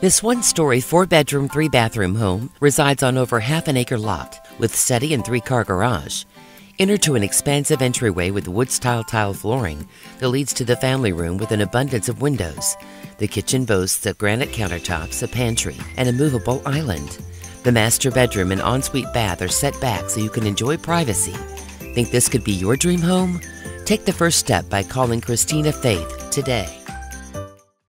This one-story, 4-bedroom, 3-bathroom home resides on over half an acre lot with study and 3-car garage. Enter to an expansive entryway with wood-style tile flooring that leads to the family room with an abundance of windows. The kitchen boasts of granite countertops, a pantry, and a movable island. The master bedroom and ensuite bath are set back so you can enjoy privacy. Think this could be your dream home? Take the first step by calling Christina Faith today.